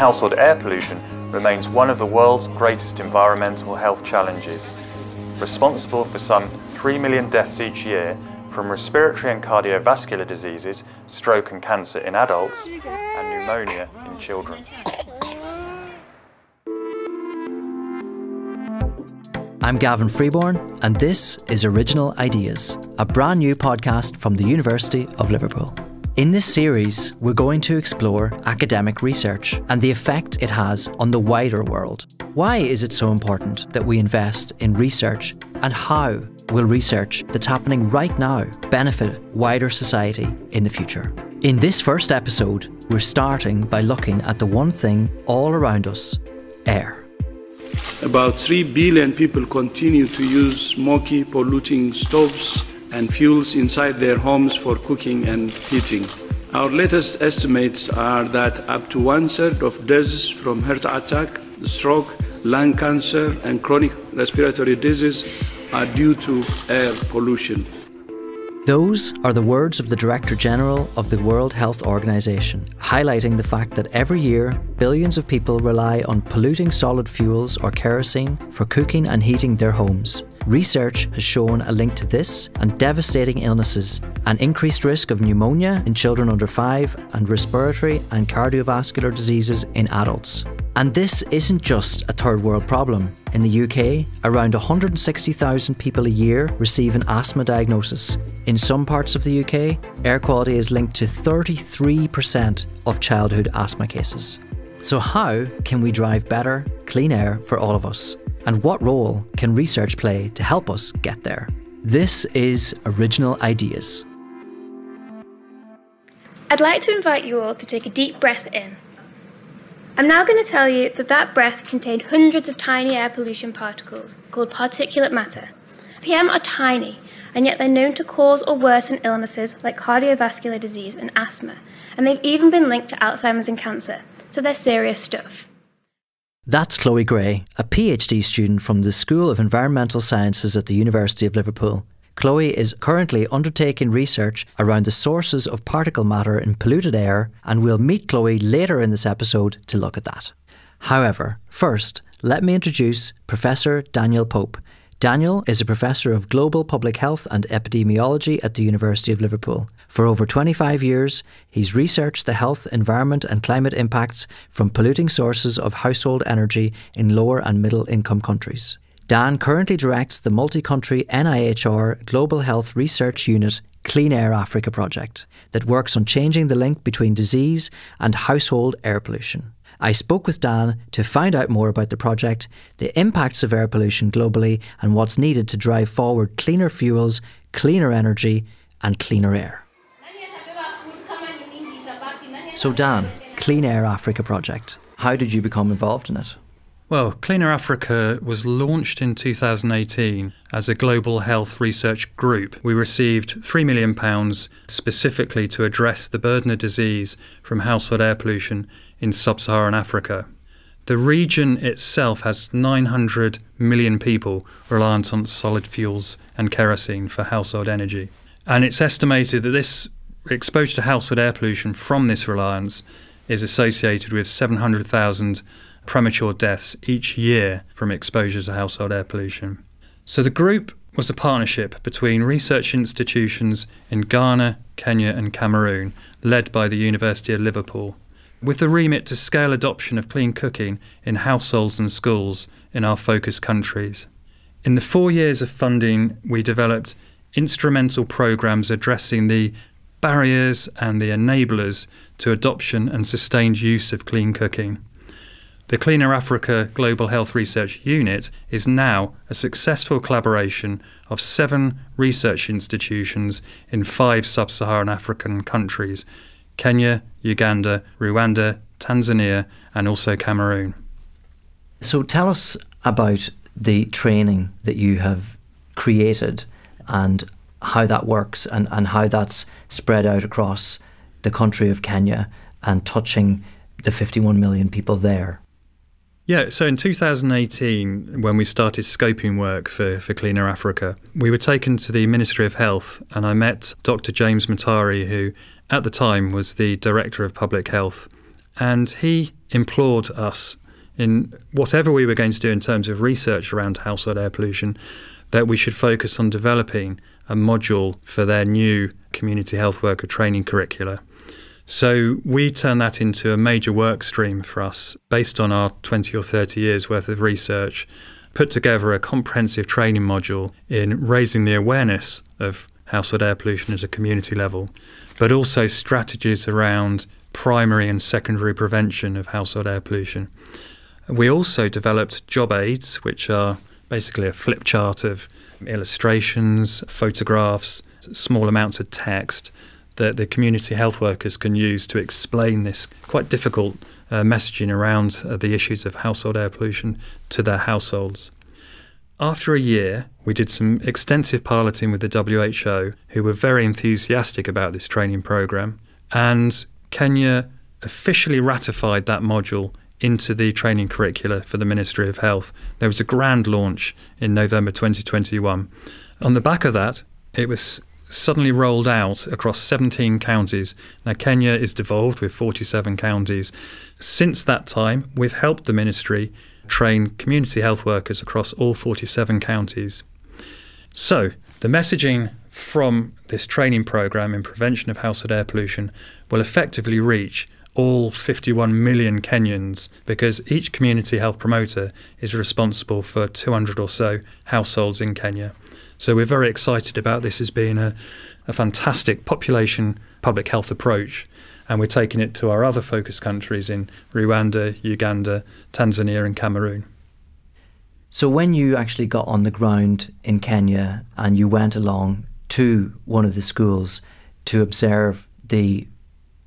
household air pollution remains one of the world's greatest environmental health challenges, responsible for some 3 million deaths each year from respiratory and cardiovascular diseases, stroke and cancer in adults, and pneumonia in children. I'm Gavin Freeborn, and this is Original Ideas, a brand new podcast from the University of Liverpool. In this series, we're going to explore academic research and the effect it has on the wider world. Why is it so important that we invest in research, and how will research that's happening right now benefit wider society in the future? In this first episode, we're starting by looking at the one thing all around us, air. About 3 billion people continue to use smoky, polluting stoves and fuels inside their homes for cooking and heating. Our latest estimates are that up to 1/3 of deaths from heart attack, stroke, lung cancer and chronic respiratory disease are due to air pollution. Those are the words of the Director General of the World Health Organization, highlighting the fact that every year, billions of people rely on polluting solid fuels or kerosene for cooking and heating their homes. Research has shown a link to this and devastating illnesses, an increased risk of pneumonia in children under 5 and respiratory and cardiovascular diseases in adults. And this isn't just a third world problem. In the UK, around 160,000 people a year receive an asthma diagnosis. In some parts of the UK, air quality is linked to 33% of childhood asthma cases. So how can we drive better, clean air for all of us? And what role can research play to help us get there? This is Original Ideas. I'd like to invite you all to take a deep breath in. I'm now going to tell you that that breath contained hundreds of tiny air pollution particles called particulate matter. PM are tiny, and yet they're known to cause or worsen illnesses like cardiovascular disease and asthma, and they've even been linked to Alzheimer's and cancer, so they're serious stuff. That's Chloe Gray, a PhD student from the School of Environmental Sciences at the University of Liverpool. Chloe is currently undertaking research around the sources of particle matter in polluted air, and we'll meet Chloe later in this episode to look at that. However, first, let me introduce Professor Daniel Pope. Daniel is a Professor of Global Public Health and Epidemiology at the University of Liverpool. For over 25 years, he's researched the health, environment and climate impacts from polluting sources of household energy in lower and middle income countries. Dan currently directs the multi-country NIHR Global Health Research Unit Clean Air Africa project that works on changing the link between disease and household air pollution. I spoke with Dan to find out more about the project, the impacts of air pollution globally and what's needed to drive forward cleaner fuels, cleaner energy and cleaner air. So Dan, Clean Air Africa project, how did you become involved in it? Well, Clean Air Africa was launched in 2018 as a global health research group. We received £3 million specifically to address the burden of disease from household air pollution in sub-Saharan Africa. The region itself has 900 million people reliant on solid fuels and kerosene for household energy. And it's estimated that this exposure to household air pollution from this reliance is associated with 700,000 premature deaths each year from exposure to household air pollution. So the group was a partnership between research institutions in Ghana, Kenya and Cameroon, led by the University of Liverpool, with the remit to scale adoption of clean cooking in households and schools in our focus countries. In the 4 years of funding, we developed instrumental programs addressing the barriers and the enablers to adoption and sustained use of clean cooking. The Clean Air Africa Global Health Research Unit is now a successful collaboration of 7 research institutions in 5 sub-Saharan African countries, Kenya, Uganda, Rwanda, Tanzania, and also Cameroon. So tell us about the training that you have created and how that works and how that's spread out across the country of Kenya and touching the 51 million people there. Yeah, so in 2018, when we started scoping work for Clean Air Africa, we were taken to the Ministry of Health and I met Dr. James Matari, who at the time was the Director of Public Health And he implored us, in whatever we were going to do in terms of research around household air pollution, that we should focus on developing a module for their new community health worker training curricula. So we turned that into a major work stream for us, based on our 20 or 30 years worth of research, put together a comprehensive training module in raising the awareness of household air pollution at a community level, but also strategies around primary and secondary prevention of household air pollution. We also developed job aids, which are basically a flip chart of illustrations, photographs, small amounts of text that the community health workers can use to explain this quite difficult messaging around the issues of household air pollution to their households. After a year, we did some extensive piloting with the WHO, who were very enthusiastic about this training programme, and Kenya officially ratified that module into the training curricula for the Ministry of Health. There was a grand launch in November 2021. On the back of that, it was suddenly rolled out across 17 counties. Now, Kenya is devolved with 47 counties. Since that time, we've helped the ministry train community health workers across all 47 counties. So the messaging from this training programme in prevention of household air pollution will effectively reach all 51 million Kenyans, because each community health promoter is responsible for 200 or so households in Kenya. So we're very excited about this as being a fantastic population public health approach, and we're taking it to our other focus countries in Rwanda, Uganda, Tanzania and Cameroon. So when you actually got on the ground in Kenya and you went along to one of the schools to observe the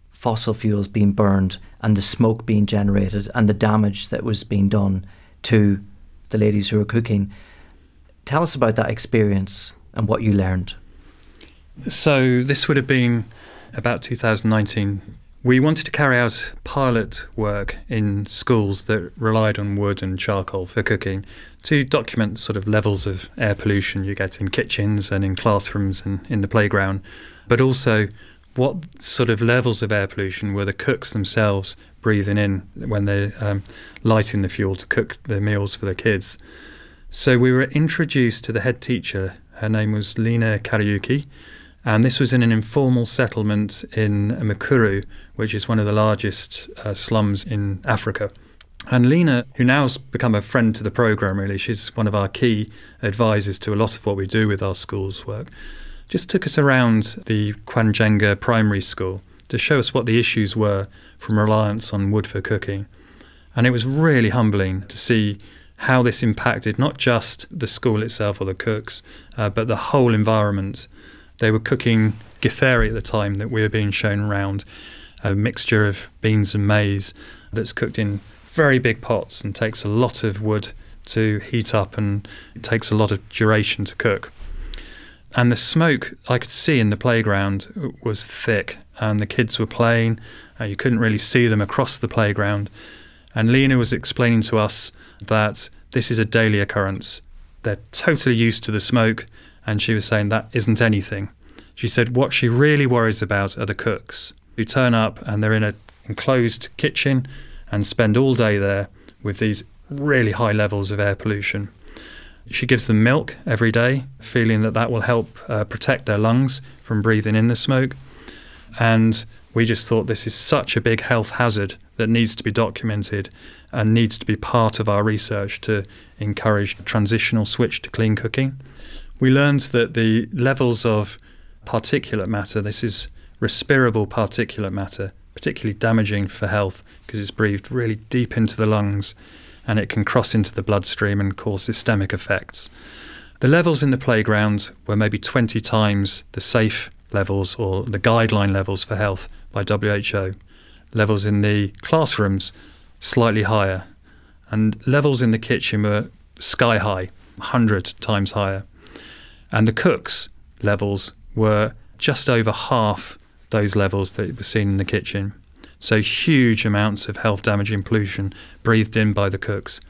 fossil fuels being burned and the smoke being generated and the damage that was being done to the ladies who were cooking, tell us about that experience and what you learned. So this would have been about 2019. We wanted to carry out pilot work in schools that relied on wood and charcoal for cooking to document sort of levels of air pollution you get in kitchens and in classrooms and in the playground, but also what sort of levels of air pollution were the cooks themselves breathing in when they're lighting the fuel to cook the meals for the kids. So we were introduced to the head teacher. Her name was Lena Karayuki, and this was in an informal settlement in Mukuru, which is one of the largest slums in Africa. And Lena, who now has become a friend to the programme really, she's one of our key advisors to a lot of what we do with our schools work, just took us around the Kwanjenga Primary School to show us what the issues were from reliance on wood for cooking. And it was really humbling to see how this impacted not just the school itself or the cooks, but the whole environment. They were cooking githeri at the time that we were being shown around, a mixture of beans and maize that's cooked in very big pots and takes a lot of wood to heat up, and it takes a lot of duration to cook. And the smoke I could see in the playground was thick, and the kids were playing, and you couldn't really see them across the playground. And Lena was explaining to us that this is a daily occurrence. They're totally used to the smoke, and she was saying that isn't anything. She said what she really worries about are the cooks, who turn up and they're in an enclosed kitchen and spend all day there with these really high levels of air pollution. She gives them milk every day, feeling that that will help protect their lungs from breathing in the smoke. And we just thought this is such a big health hazard that needs to be documented and needs to be part of our research to encourage a transitional switch to clean cooking. We learned that the levels of particulate matter, this is respirable particulate matter, particularly damaging for health because it's breathed really deep into the lungs and it can cross into the bloodstream and cause systemic effects. The levels in the playground were maybe 20 times the safe levels or the guideline levels for health by WHO. Levels in the classrooms slightly higher, and levels in the kitchen were sky high, 100 times higher. And the cooks' levels were just over half those levels that were seen in the kitchen. So huge amounts of health damaging pollution breathed in by the cooks.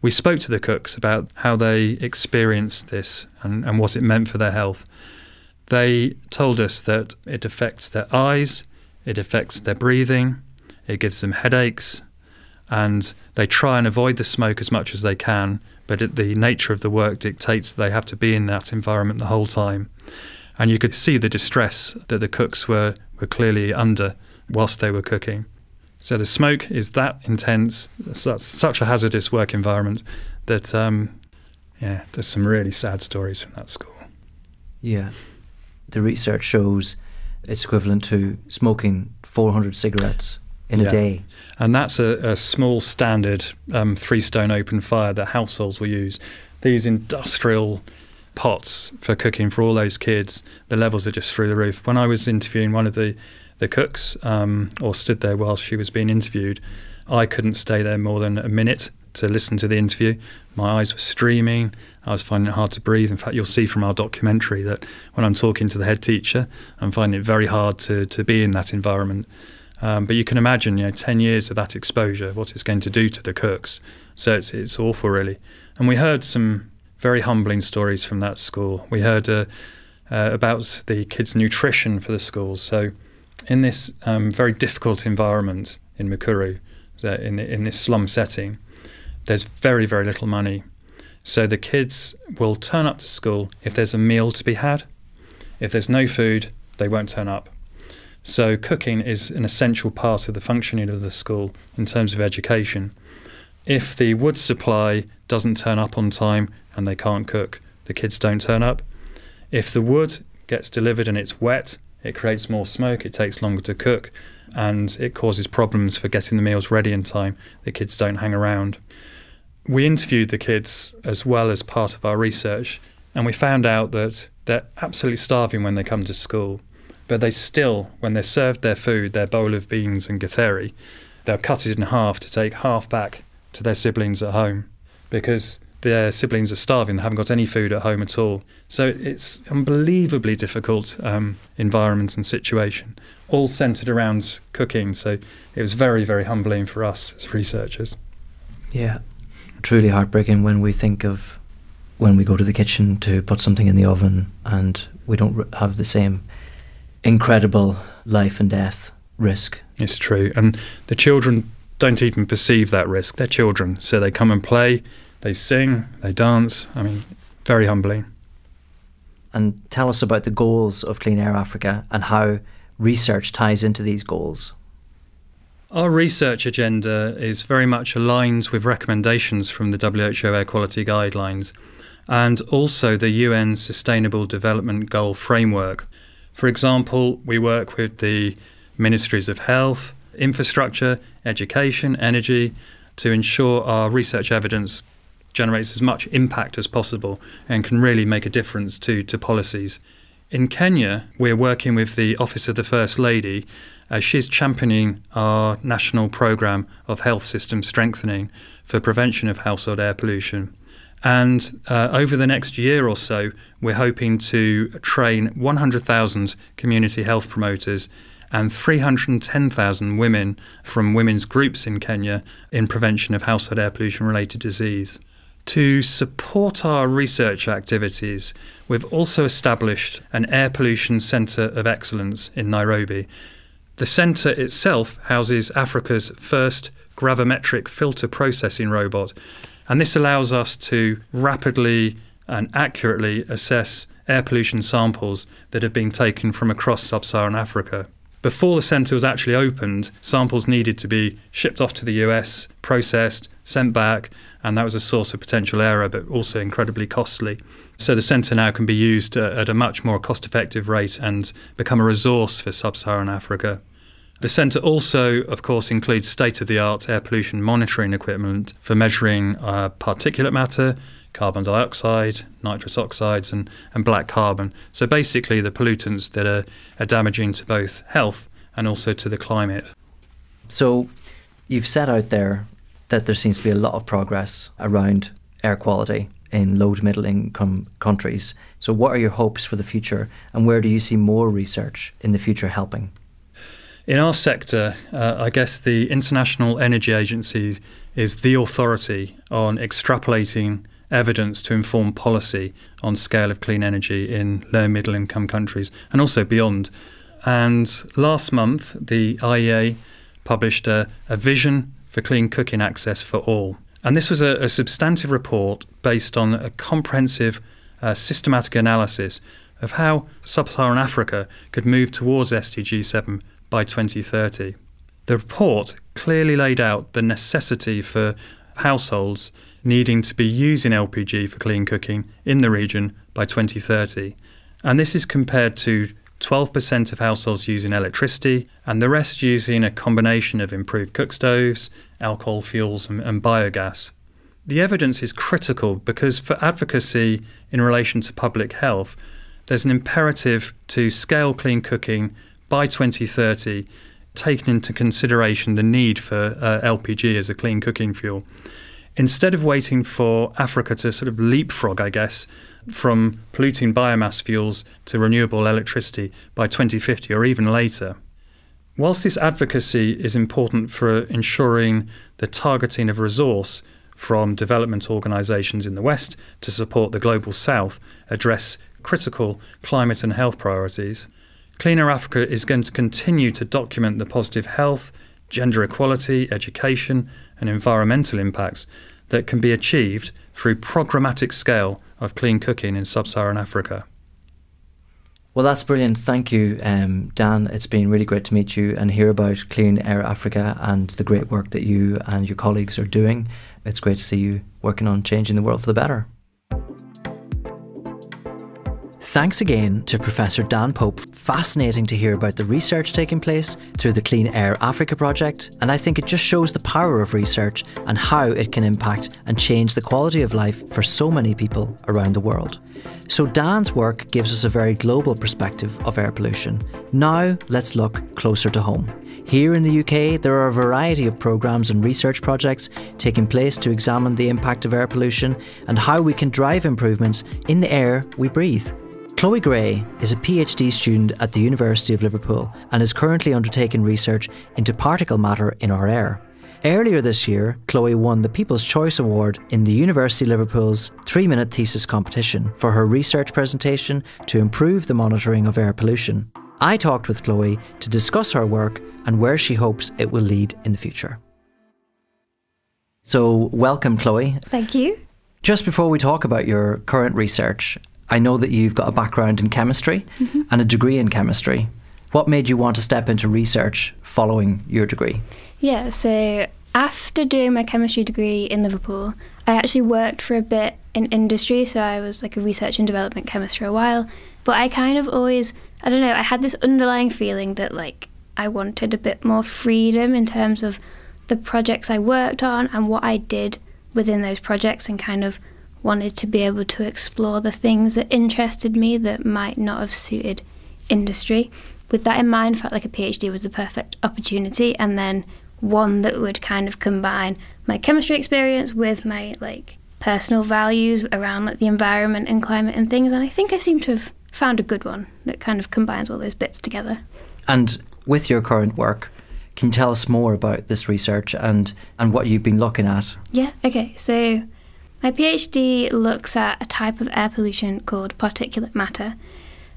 We spoke to the cooks about how they experienced this and what it meant for their health. They told us that it affects their eyes, it affects their breathing, it gives them headaches, and they try and avoid the smoke as much as they can, but the nature of the work dictates that they have to be in that environment the whole time. And you could see the distress that the cooks were clearly under whilst they were cooking. So the smoke is that intense, such a hazardous work environment that, yeah, there's some really sad stories from that school. Yeah. The research shows it's equivalent to smoking 400 cigarettes in a day. And that's a small standard three-stone open fire that households will use. These industrial pots for cooking for all those kids, the levels are just through the roof. When I was interviewing one of the cooks, or stood there while she was being interviewed, I couldn't stay there more than a minute to listen to the interview. My eyes were streaming. I was finding it hard to breathe. In fact, you'll see from our documentary that when I'm talking to the head teacher, I'm finding it very hard to be in that environment. But you can imagine, you know, 10 years of that exposure, what it's going to do to the cooks. So it's awful, really. And we heard some very humbling stories from that school. We heard about the kids' nutrition for the schools. So in this very difficult environment in Mukuru, in this slum setting, there's very, very little money. So the kids will turn up to school if there's a meal to be had. If there's no food, they won't turn up. So cooking is an essential part of the functioning of the school in terms of education. If the wood supply doesn't turn up on time and they can't cook, the kids don't turn up. If the wood gets delivered and it's wet, it creates more smoke, it takes longer to cook, and it causes problems for getting the meals ready in time. The kids don't hang around. We interviewed the kids as well as part of our research, and we found out that they're absolutely starving when they come to school, but they still, when they're served their food, their bowl of beans and githeri, they'll cut it in half to take half back to their siblings at home, because their siblings are starving, they haven't got any food at home at all. So it's unbelievably difficult environment and situation, all centred around cooking. So it was very, very humbling for us as researchers. Yeah, truly heartbreaking when we think of when we go to the kitchen to put something in the oven and we don't have the same incredible life and death risk. It's true, and the children don't even perceive that risk. They're children, so they come and play, they sing, they dance. I mean, very humbling. And tell us about the goals of Clean Air Africa and how research ties into these goals. Our research agenda is very much aligned with recommendations from the WHO Air Quality Guidelines and also the UN Sustainable Development Goal Framework. For example, we work with the Ministries of Health, Infrastructure, Education, Energy to ensure our research evidence generates as much impact as possible and can really make a difference to policies. In Kenya, we're working with the Office of the First Lady as she's championing our national programme of health system strengthening for prevention of household air pollution. And over the next year or so, we're hoping to train 100,000 community health promoters and 310,000 women from women's groups in Kenya in prevention of household air pollution-related disease. To support our research activities, we've also established an Air Pollution Centre of Excellence in Nairobi. The centre itself houses Africa's first gravimetric filter processing robot, and this allows us to rapidly and accurately assess air pollution samples that have been taken from across sub-Saharan Africa. Before the centre was actually opened, samples needed to be shipped off to the US, processed, sent back, and that was a source of potential error, but also incredibly costly. So the centre now can be used at a much more cost-effective rate and become a resource for sub-Saharan Africa. The centre also, of course, includes state-of-the-art air pollution monitoring equipment for measuring particulate matter, carbon dioxide, nitrous oxides and black carbon. So basically the pollutants that are damaging to both health and also to the climate. So you've set out there that there seems to be a lot of progress around air quality in low to middle income countries. So what are your hopes for the future and where do you see more research in the future helping? In our sector, I guess the International Energy Agency is the authority on extrapolating evidence to inform policy on scale of clean energy in low and middle income countries and also beyond. And last month, the IEA published a vision for clean cooking access for all. And this was a substantive report based on a comprehensive, systematic analysis of how sub-Saharan Africa could move towards SDG 7 by 2030. The report clearly laid out the necessity for households needing to be using LPG for clean cooking in the region by 2030. And this is compared to 12% of households using electricity and the rest using a combination of improved cookstoves, alcohol fuels and biogas. The evidence is critical because for advocacy in relation to public health, there's an imperative to scale clean cooking by 2030, taking into consideration the need for LPG as a clean cooking fuel. Instead of waiting for Africa to sort of leapfrog, I guess, from polluting biomass fuels to renewable electricity by 2050 or even later. Whilst this advocacy is important for ensuring the targeting of resource from development organisations in the West to support the global South address critical climate and health priorities, Clean Air Africa is going to continue to document the positive health, gender equality, education and environmental impacts that can be achieved through programmatic scale of clean cooking in sub-Saharan Africa. Well, that's brilliant. Thank you, Dan. It's been really great to meet you and hear about Clean Air Africa and the great work that you and your colleagues are doing. It's great to see you working on changing the world for the better. Thanks again to Professor Dan Pope. Fascinating to hear about the research taking place through the Clean Air Africa project, and I think it just shows the power of research and how it can impact and change the quality of life for so many people around the world. So Dan's work gives us a very global perspective of air pollution. Now let's look closer to home. Here in the UK, there are a variety of programmes and research projects taking place to examine the impact of air pollution and how we can drive improvements in the air we breathe. Chloe Gray is a PhD student at the University of Liverpool and is currently undertaking research into particle matter in our air. Earlier this year, Chloe won the People's Choice Award in the University of Liverpool's 3-minute thesis competition for her research presentation to improve the monitoring of air pollution. I talked with Chloe to discuss her work and where she hopes it will lead in the future. So, welcome, Chloe. Thank you. Just before we talk about your current research, I know that you've got a background in chemistry and a degree in chemistry. What made you want to step into research following your degree? Yeah, so after doing my chemistry degree in Liverpool, I actually worked for a bit in industry, so I was like a research and development chemist for a while. But I kind of always, I don't know, I had this underlying feeling that like I wanted a bit more freedom in terms of the projects I worked on and what I did within those projects, and kind of wanted to be able to explore the things that interested me that might not have suited industry. With that in mind, I felt like a PhD was the perfect opportunity, and then one that would kind of combine my chemistry experience with my like personal values around like the environment and climate and things, and I think I seem to have found a good one that kind of combines all those bits together. And with your current work, can you tell us more about this research and what you've been looking at? Yeah, okay, so my PhD looks at a type of air pollution called particulate matter.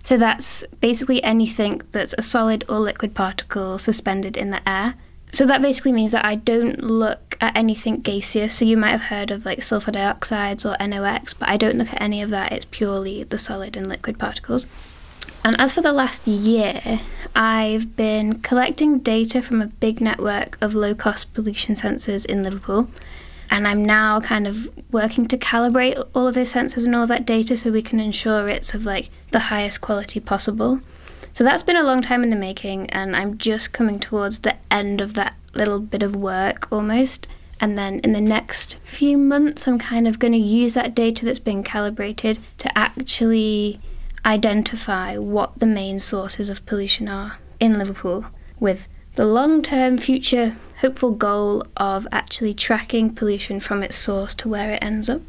So that's basically anything that's a solid or liquid particle suspended in the air. So that basically means that I don't look at anything gaseous. So you might have heard of like sulfur dioxides or NOx, but I don't look at any of that. It's purely the solid and liquid particles. And as for the last year, I've been collecting data from a big network of low-cost pollution sensors in Liverpool. And I'm now kind of working to calibrate all of those sensors and all that data so we can ensure it's of like the highest quality possible. So that's been a long time in the making, and I'm just coming towards the end of that little bit of work almost. And then in the next few months, I'm kind of going to use that data that's been calibrated to actually identify what the main sources of pollution are in Liverpool, with the long-term future hopeful goal of actually tracking pollution from its source to where it ends up.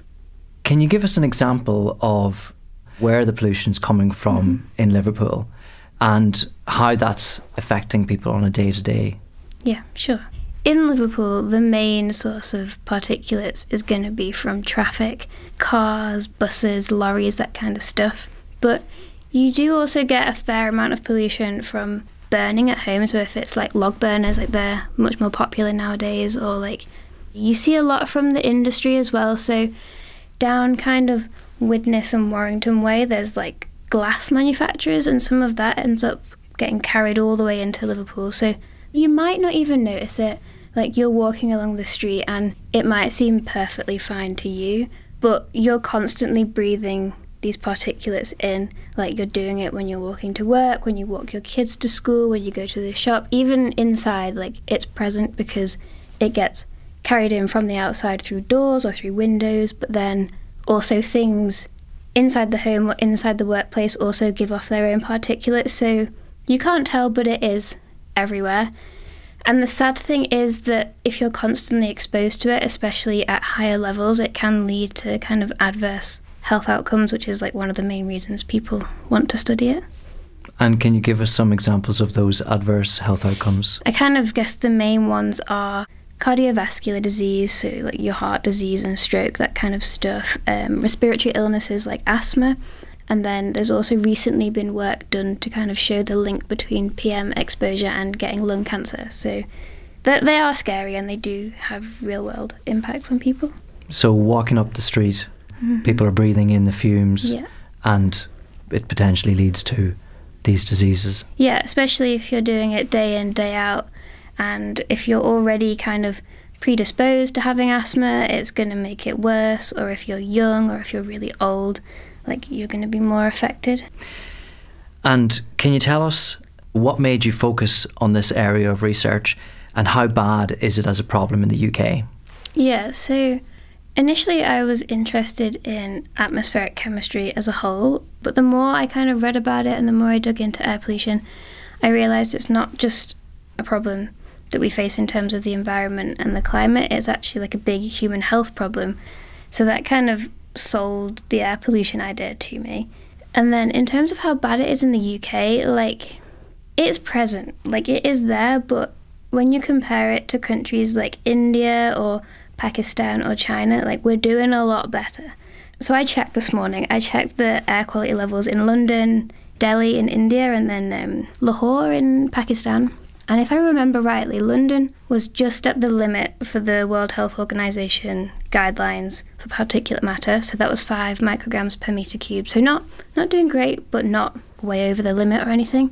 Can you give us an example of where the pollution's coming from in Liverpool and how that's affecting people on a day-to-day? Yeah, sure. In Liverpool, the main source of particulates is going to be from traffic, cars, buses, lorries, that kind of stuff. But you do also get a fair amount of pollution from burning at homes with, it's like log burners, like they're much more popular nowadays, or like you see a lot from the industry as well. So down kind of Widnes and Warrington way, there's like glass manufacturers, and some of that ends up getting carried all the way into Liverpool. So you might not even notice it. Like you're walking along the street and it might seem perfectly fine to you, but you're constantly breathing these particulates in, like you're doing it when you're walking to work, when you walk your kids to school, when you go to the shop, even inside, like it's present because it gets carried in from the outside through doors or through windows, but then also things inside the home or inside the workplace also give off their own particulates. So you can't tell, but it is everywhere. And the sad thing is that if you're constantly exposed to it, especially at higher levels, it can lead to kind of adverse health outcomes, which is like one of the main reasons people want to study it. And can you give us some examples of those adverse health outcomes? I kind of guess the main ones are cardiovascular disease, so like your heart disease and stroke, that kind of stuff, respiratory illnesses like asthma, and then there's also recently been work done to kind of show the link between PM exposure and getting lung cancer. So they are scary and they do have real-world impacts on people. So walking up the street, mm-hmm. people are breathing in the fumes, yeah. and it potentially leads to these diseases. Yeah, especially if you're doing it day in, day out, and if you're already kind of predisposed to having asthma, it's going to make it worse, or if you're young or if you're really old, like you're going to be more affected. And can you tell us what made you focus on this area of research, and how bad is it as a problem in the UK? Yeah, so initially I was interested in atmospheric chemistry as a whole, but the more I kind of read about it and the more I dug into air pollution, I realised it's not just a problem that we face in terms of the environment and the climate, it's actually like a big human health problem. So that kind of sold the air pollution idea to me. And then in terms of how bad it is in the UK, like it's present, like it is there, but when you compare it to countries like India or Pakistan or China, like we're doing a lot better. So I checked this morning, I checked the air quality levels in London, Delhi in India, and then Lahore in Pakistan. And if I remember rightly, London was just at the limit for the World Health Organization guidelines for particulate matter, so that was 5 micrograms per meter cube. So not doing great, but not way over the limit or anything.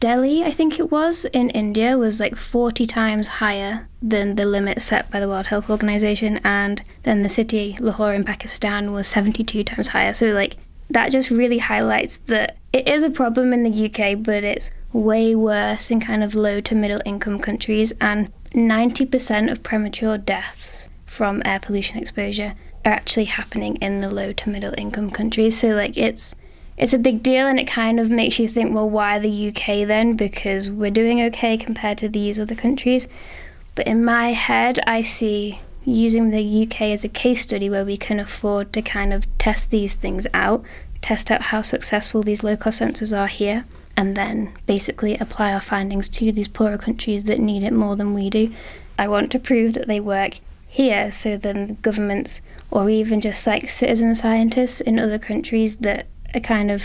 Delhi, I think it was, in India, was like 40 times higher than the limit set by the World Health Organization, and then the city, Lahore in Pakistan, was 72 times higher. So like that just really highlights that it is a problem in the UK, but it's way worse in kind of low to middle income countries, and 90% of premature deaths from air pollution exposure are actually happening in the low to middle income countries. So like it's a big deal, and it kind of makes you think, well, why the UK then? Because we're doing okay compared to these other countries. But in my head, I see using the UK as a case study where we can afford to kind of test these things out, test out how successful these low-cost sensors are here, and then basically apply our findings to these poorer countries that need it more than we do. I want to prove that they work here, so then governments or even just like citizen scientists in other countries that are kind of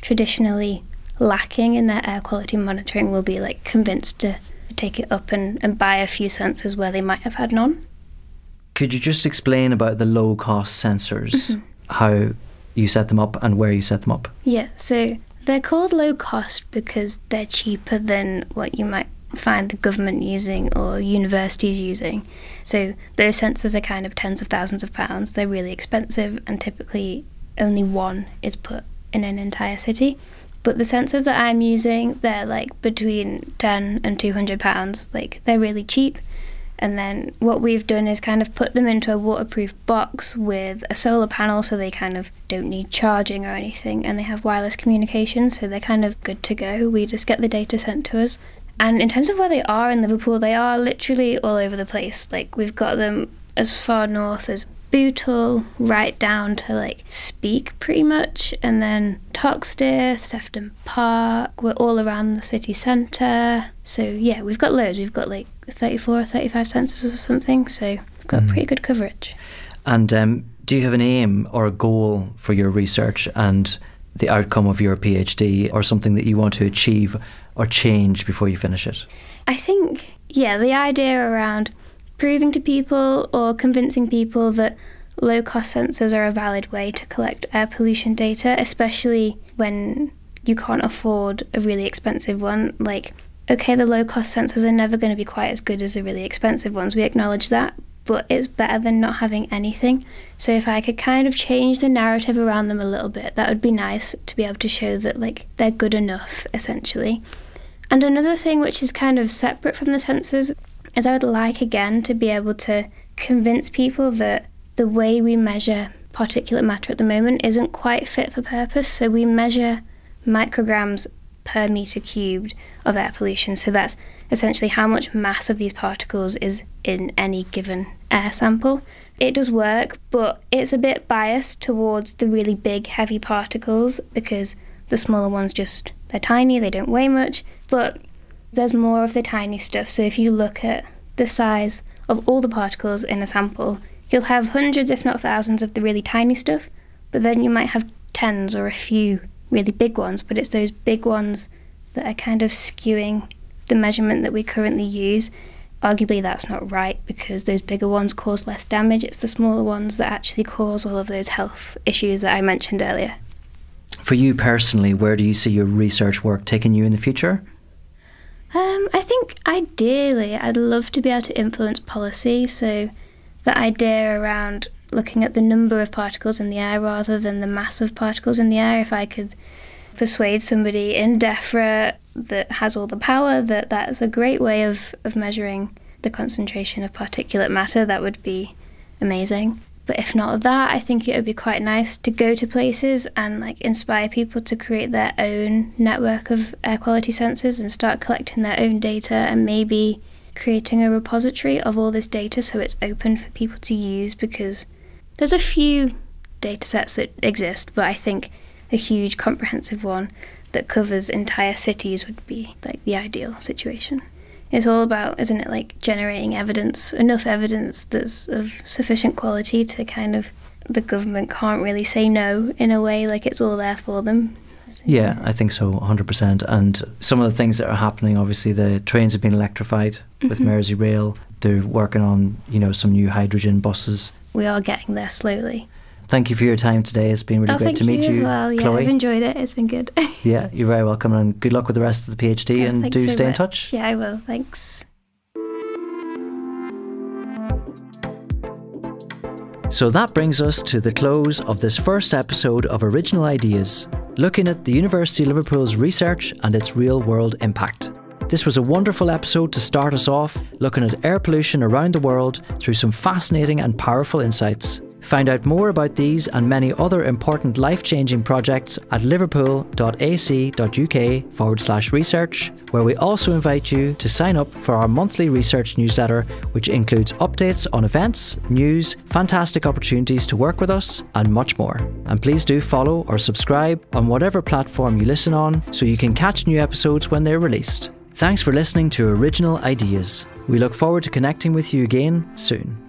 traditionally lacking in their air quality monitoring will be like convinced to take it up and buy a few sensors where they might have had none. Could you just explain about the low-cost sensors, mm-hmm. how you set them up and where you set them up? Yeah, so they're called low-cost because they're cheaper than what you might find the government using or universities using. So those sensors are kind of tens of thousands of pounds. They're really expensive, and typically only one is put in an entire city. But the sensors that I'm using, they're like between 10 and 200 pounds. Like they're really cheap. And then what we've done is kind of put them into a waterproof box with a solar panel, so they kind of don't need charging or anything, and they have wireless communication, so they're kind of good to go. We just get the data sent to us. And in terms of where they are in Liverpool, they are literally all over the place. Like we've got them as far north as Bootle, right down to like Speke pretty much, and then Toxteth, Sefton Park, we're all around the city centre. So yeah, we've got loads. We've got like 34 or 35 sensors or something, so it's got pretty good coverage. And do you have an aim or a goal for your research and the outcome of your PhD, or something that you want to achieve or change before you finish it? I think, yeah, the idea around proving to people or convincing people that low-cost sensors are a valid way to collect air pollution data, especially when you can't afford a really expensive one. Like, okay, the low-cost sensors are never going to be quite as good as the really expensive ones. We acknowledge that, but it's better than not having anything. So if I could kind of change the narrative around them a little bit, that would be nice, to be able to show that, like, they're good enough, essentially. And another thing which is kind of separate from the sensors is I would like, again, to be able to convince people that the way we measure particulate matter at the moment isn't quite fit for purpose. So we measure micrograms per metre cubed of air pollution. So that's essentially how much mass of these particles is in any given air sample. It does work, but it's a bit biased towards the really big, heavy particles because the smaller ones just, they're tiny, they don't weigh much, but there's more of the tiny stuff. So if you look at the size of all the particles in a sample, you'll have hundreds, if not thousands, of the really tiny stuff, but then you might have tens or a few really big ones, but it's those big ones that are kind of skewing the measurement that we currently use. Arguably, that's not right because those bigger ones cause less damage. It's the smaller ones that actually cause all of those health issues that I mentioned earlier. For you personally, where do you see your research work taking you in the future? I think ideally I'd love to be able to influence policy, so the idea around looking at the number of particles in the air rather than the mass of particles in the air, if I could persuade somebody in DEFRA that has all the power that that's a great way of measuring the concentration of particulate matter, that would be amazing. But if not that, I think it would be quite nice to go to places and like inspire people to create their own network of air quality sensors and start collecting their own data and maybe creating a repository of all this data so it's open for people to use, because there's a few data sets that exist, but I think a huge comprehensive one that covers entire cities would be like the ideal situation. It's all about, isn't it, like generating evidence, enough evidence that's of sufficient quality to kind of, the government can't really say no in a way, like it's all there for them. Yeah, I think so, 100%. And some of the things that are happening, obviously the trains have been electrified with Mersey Rail. They're working on, you know, some new hydrogen buses. We are getting there slowly. Thank you for your time today. It's been really great to meet you as well. Yeah, Chloe. I've enjoyed it. It's been good. Yeah, you're very welcome, and good luck with the rest of the PhD, and do stay in touch. Yeah, I will. Thanks. So that brings us to the close of this first episode of Original Ideas, looking at the University of Liverpool's research and its real-world impact. This was a wonderful episode to start us off, looking at air pollution around the world through some fascinating and powerful insights. Find out more about these and many other important life-changing projects at liverpool.ac.uk/research, where we also invite you to sign up for our monthly research newsletter, which includes updates on events, news, fantastic opportunities to work with us, and much more. And please do follow or subscribe on whatever platform you listen on so you can catch new episodes when they're released. Thanks for listening to Original Ideas. We look forward to connecting with you again soon.